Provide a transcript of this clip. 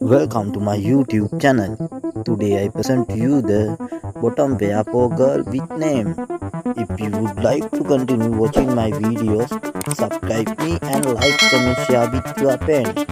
Welcome to my YouTube channel. Today I present to you the bottom pair for girl with name. If you would like to continue watching my videos, subscribe me and like, comment, share with your friends.